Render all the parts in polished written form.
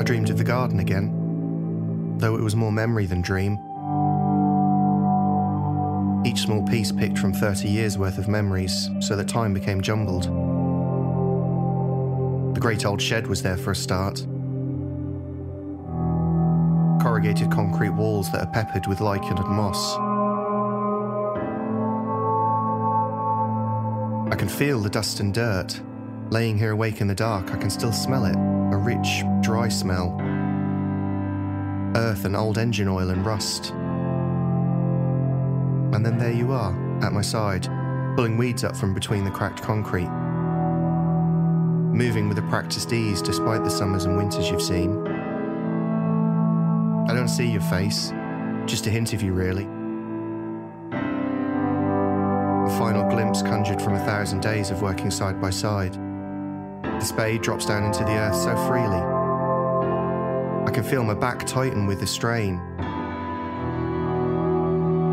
I dreamed of the garden again, though it was more memory than dream. Each small piece picked from 30 years' worth of memories, so that time became jumbled. The great old shed was there for a start. Corrugated concrete walls that are peppered with lichen and moss. I can feel the dust and dirt. Laying here awake in the dark, I can still smell it, a rich, dry smell. Earth and old engine oil and rust. And then there you are, at my side, pulling weeds up from between the cracked concrete. Moving with a practiced ease despite the summers and winters you've seen. I don't see your face, just a hint of you really. A final glimpse conjured from 1,000 days of working side by side. The spade drops down into the earth so freely. I can feel my back tighten with the strain.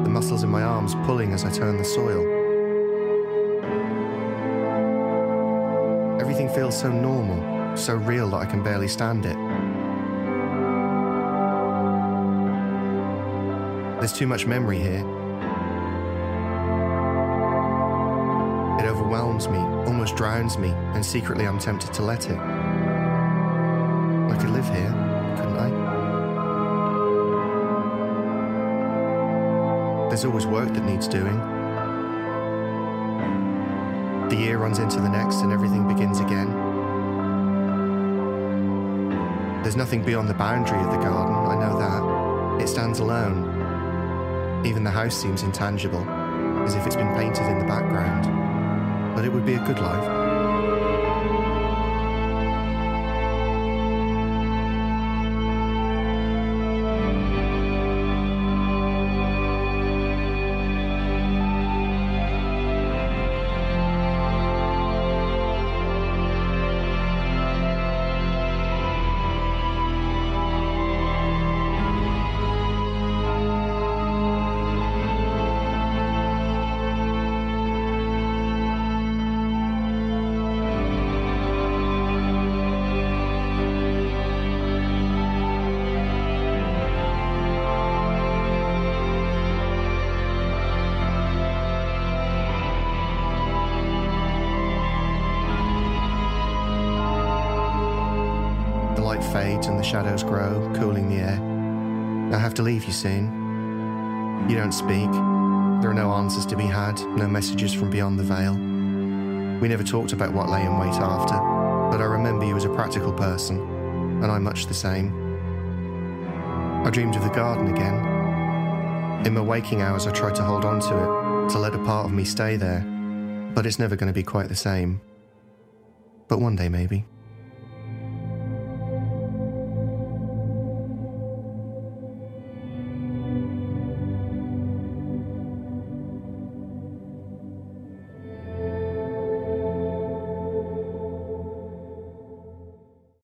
The muscles in my arms pulling as I turn the soil. Everything feels so normal, so real that I can barely stand it. There's too much memory here. It overwhelms me, almost drowns me, and secretly I'm tempted to let it. I could live here, couldn't I? There's always work that needs doing. The year runs into the next and everything begins again. There's nothing beyond the boundary of the garden, I know that. It stands alone. Even the house seems intangible, as if it's been painted in the background. But it would be a good life. Light fades and the shadows grow, cooling the air. I have to leave you soon. You don't speak. There are no answers to be had, no messages from beyond the veil. We never talked about what lay in wait after, but I remember you as a practical person, and I'm much the same. I dreamed of the garden again. In my waking hours, I tried to hold on to it, to let a part of me stay there, but it's never going to be quite the same. But one day, maybe.